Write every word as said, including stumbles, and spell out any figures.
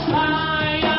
shine.